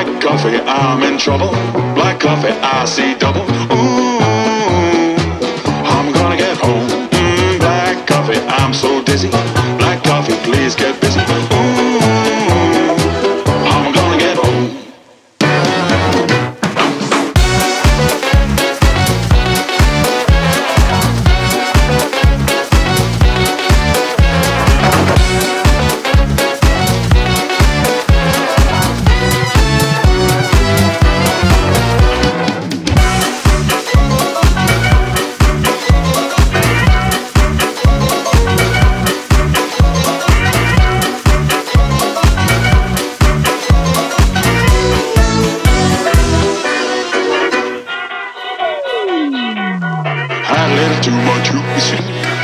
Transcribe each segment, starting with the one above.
Black coffee, I'm in trouble. Black coffee, I see double. Ooh, I'm gonna get home. Black coffee, I'm so dizzy. Black coffee, please get busy.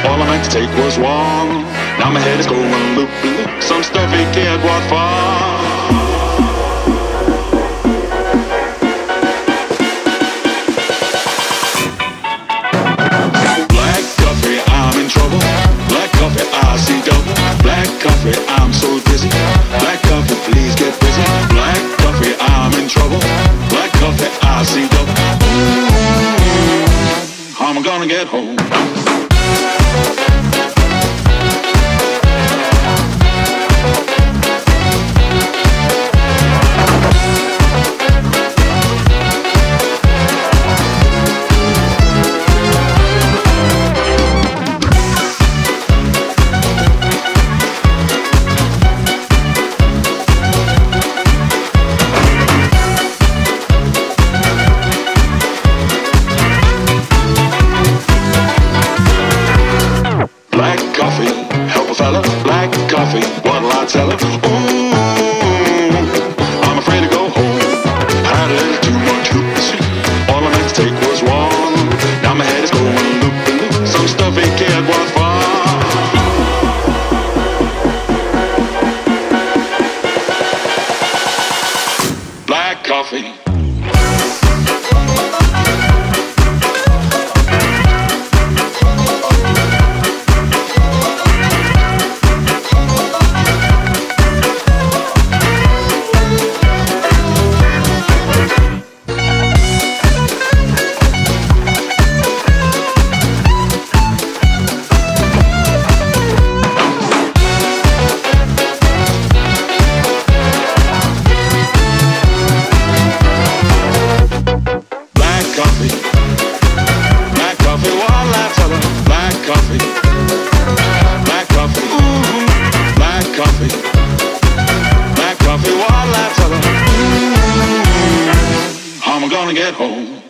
All I meant to take was one. Now my head is going loop loop. Some stuff he can't walk far. Black coffee, I'm in trouble. Black coffee, I see double. Black coffee, I'm so dizzy. Black coffee, please get busy. Black coffee, I'm in trouble. Black coffee, I see double. Ooh, I'm gonna get home. Black coffee, what'll I tell her? Ooh, I'm afraid to go home. Had a little too much hoops. All I meant to take was one. Now my head is going loop-a-loop. Some stuff ain't cared what for. Black coffee. Black coffee, while I tell her, I'm gonna get home.